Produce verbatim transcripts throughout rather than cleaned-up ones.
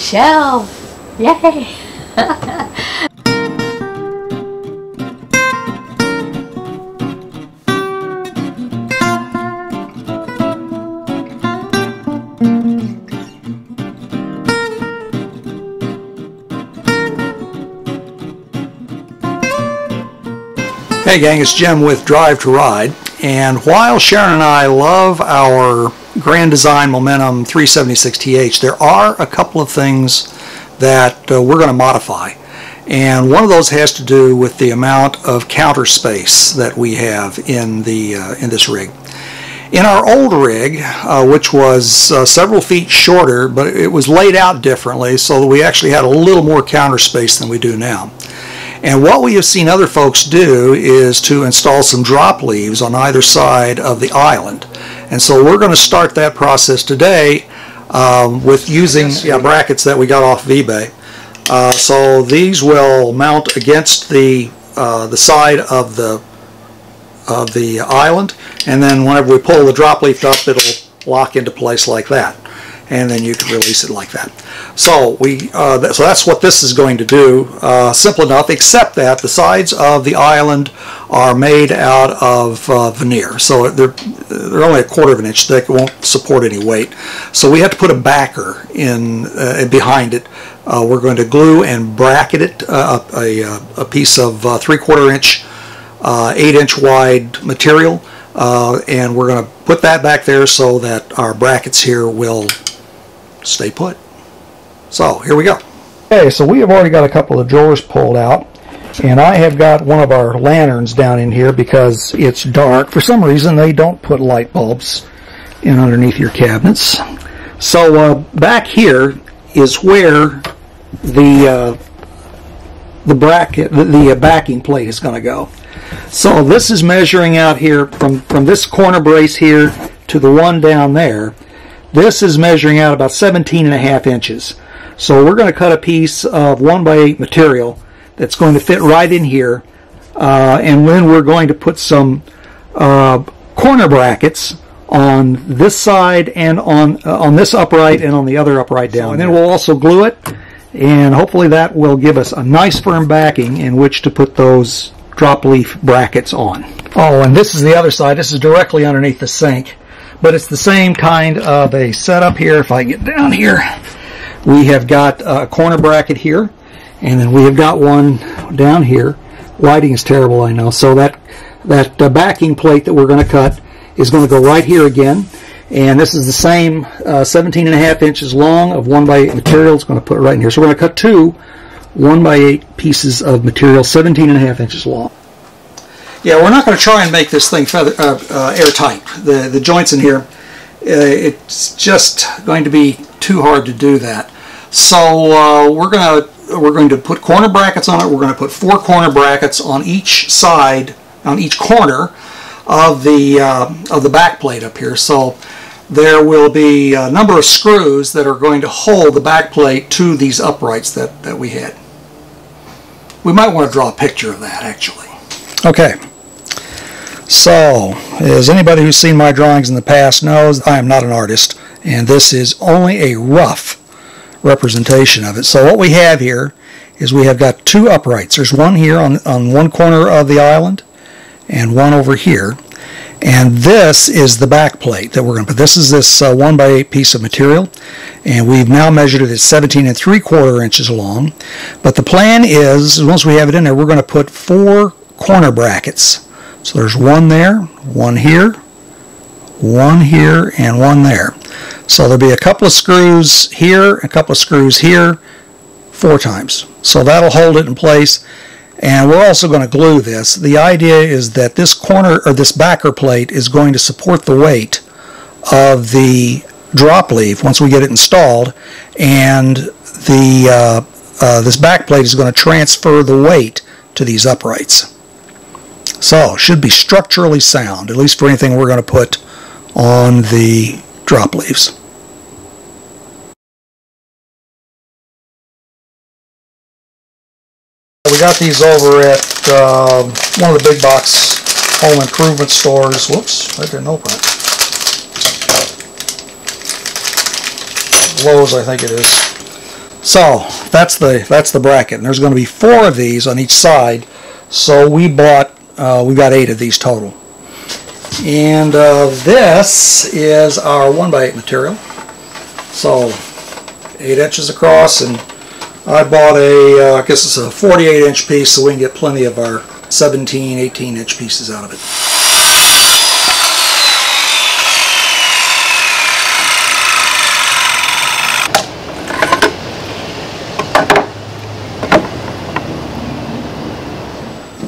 shelf. Yay! Hey gang, it's Jim with Drive to Ride, and while Sharon and I love our Grand Design Momentum three seventy-six T H, there are a couple of things that uh, we're going to modify, and one of those has to do with the amount of counter space that we have in the uh, in this rig. In our old rig, uh, which was uh, several feet shorter, but it was laid out differently so that we actually had a little more counter space than we do now. And what we have seen other folks do is to install some drop leaves on either side of the island. And so we're going to start that process today um, with using yeah, brackets that we got off of eBay. Uh, so these will mount against the uh, the side of the of the island, and then whenever we pull the drop leaf up, it'll lock into place like that. And then you can release it like that. So we, uh, th so that's what this is going to do. Uh, simple enough, except that the sides of the island are made out of uh, veneer, so they're they're only a quarter of an inch thick. It won't support any weight. So we have to put a backer in uh, behind it. Uh, we're going to glue and bracket it uh, a a piece of uh, three-quarter inch, uh, eight-inch wide material, uh, and we're going to put that back there so that our brackets here will stay put. So here we go. Okay, so we have already got a couple of drawers pulled out, and I have got one of our lanterns down in here because it's dark. For some reason they don't put light bulbs in underneath your cabinets. So uh, back here is where the uh, the bracket, the, the backing plate is going to go. So this is measuring out here from from this corner brace here to the one down there. This is measuring out about seventeen and a half inches. So we're going to cut a piece of one by eight material that's going to fit right in here. Uh, and then we're going to put some uh, corner brackets on this side and on uh, on this upright and on the other upright down. And then we'll also glue it. And hopefully that will give us a nice firm backing in which to put those drop leaf brackets on. Oh, and this is the other side. This is directly underneath the sink. But it's the same kind of a setup here. If I get down here, we have got a corner bracket here, and then we have got one down here. Lighting is terrible, I know. So that that uh, backing plate that we're going to cut is going to go right here again. And this is the same uh, seventeen and a half inches long of one by eight material. It's going to put it right in here. So we're going to cut two one by eight pieces of material, seventeen and a half inches long. Yeah, we're not going to try and make this thing feather, uh, uh, airtight. The, the joints in here, uh, it's just going to be too hard to do that. So uh, we're going to we're going to put corner brackets on it. We're going to put four corner brackets on each side, on each corner of the uh, of the back plate up here. So there will be a number of screws that are going to hold the back plate to these uprights that that we had. We might want to draw a picture of that actually. Okay. So, as anybody who's seen my drawings in the past knows, I am not an artist, and this is only a rough representation of it. So what we have here is we have got two uprights. There's one here on, on one corner of the island, and one over here. And this is the back plate that we're going to put. This is this uh, one by eight piece of material, and we've now measured it at seventeen and three quarter inches long. But the plan is, once we have it in there, we're going to put four corner brackets. So there's one there, one here, one here, and one there. So there'll be a couple of screws here, a couple of screws here, four times. So that'll hold it in place. And we're also going to glue this. The idea is that this corner or this backer plate is going to support the weight of the drop leaf once we get it installed, and the uh, uh, this back plate is going to transfer the weight to these uprights. So, should be structurally sound, at least for anything we're going to put on the drop leaves. We got these over at uh, one of the big box home improvement stores. Whoops, I didn't open it. Lowe's, I think it is. So that's the that's the bracket, and there's going to be four of these on each side. So we bought uh, we got eight of these total. And uh, this is our one by eight material. So eight inches across, and I bought a uh, I guess it's a forty-eight inch piece, so we can get plenty of our seventeen, eighteen inch pieces out of it.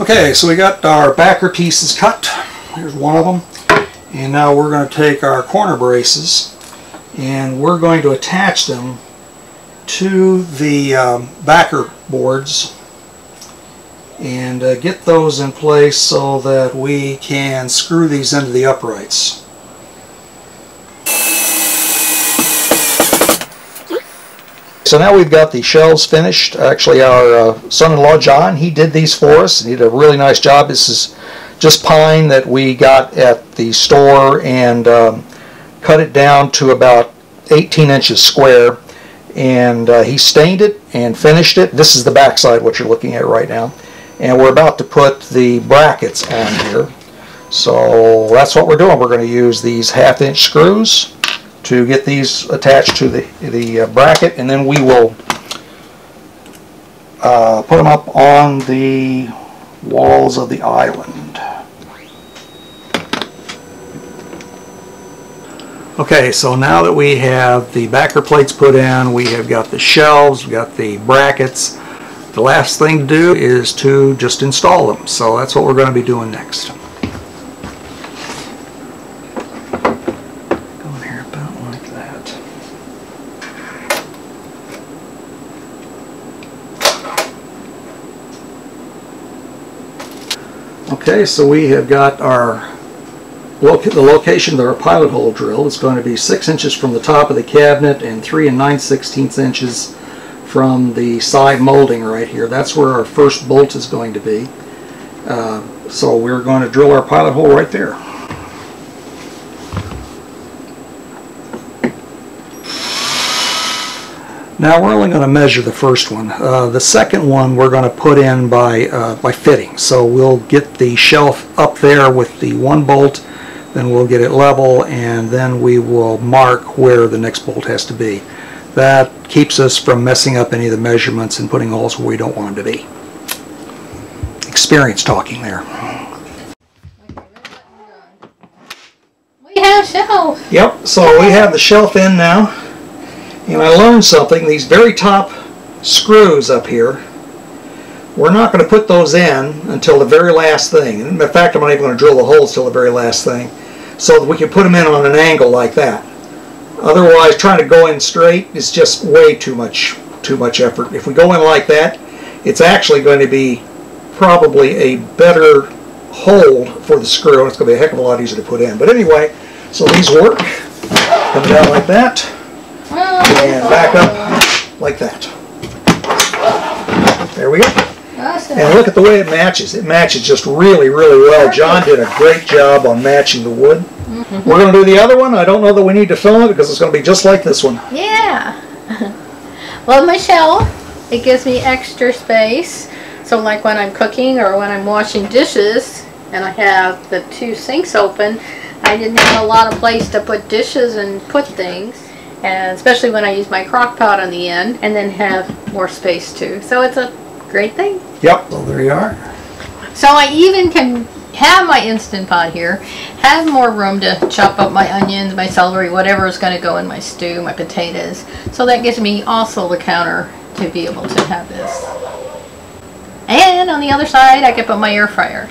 Okay, so we got our backer pieces cut. Here's one of them. And now we're going to take our corner braces and we're going to attach them to the um, backer boards and uh, get those in place so that we can screw these into the uprights. So now we've got the shelves finished. Actually, our uh, son-in-law John, he did these for us, and he did a really nice job. This is just pine that we got at the store and um, cut it down to about eighteen inches square, and uh, he stained it and finished it. This is the backside, what you're looking at right now, and we're about to put the brackets on here. So that's what we're doing. We're going to use these half-inch screws to get these attached to the, the uh, bracket, and then we will uh, put them up on the walls of the island. Okay, so now that we have the backer plates put in, we have got the shelves, we got the brackets, the last thing to do is to just install them. So that's what we're going to be doing next. Okay, so we have got our loca the location of our pilot hole drill. It's going to be six inches from the top of the cabinet and three and nine sixteenths inches from the side molding right here. That's where our first bolt is going to be. Uh, so we're going to drill our pilot hole right there. Now we're only going to measure the first one. Uh, the second one we're going to put in by, uh, by fitting. So we'll get the shelf up there with the one bolt, then we'll get it level, and then we will mark where the next bolt has to be. That keeps us from messing up any of the measurements and putting holes where we don't want them to be. Experience talking there. We have shelf. Yep, so we have the shelf in now. And I learned something. These very top screws up here, we're not going to put those in until the very last thing. In fact, I'm not even going to drill the holes till the very last thing, so that we can put them in on an angle like that. Otherwise, trying to go in straight is just way too much, too much effort. If we go in like that, it's actually going to be probably a better hold for the screw, and it's going to be a heck of a lot easier to put in. But anyway, so these work. Come down like that. And back up like that. There we go. Awesome. And look at the way it matches. It matches just really, really well. John did a great job on matching the wood. Mm-hmm. We're going to do the other one. I don't know that we need to film it because it's going to be just like this one. Yeah. Well, Michelle, it gives me extra space. So like when I'm cooking or when I'm washing dishes and I have the two sinks open, I didn't have a lot of place to put dishes and put things. And especially when I use my crock pot on the end and then have more space too. So it's a great thing. Yep, well there you are. So I even can have my Instant Pot here, have more room to chop up my onions, my celery, whatever is going to go in my stew, my potatoes. So that gives me also the counter to be able to have this. And on the other side I can put my air fryer.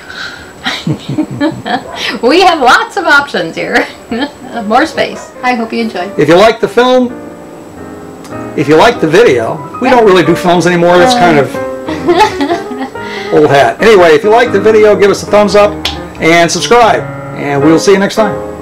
We have lots of options here. More space. I hope you enjoyed. If you like the film, if you like the video, we don't really do films anymore. That's kind of old hat. Anyway, if you like the video, give us a thumbs up and subscribe, and we'll see you next time.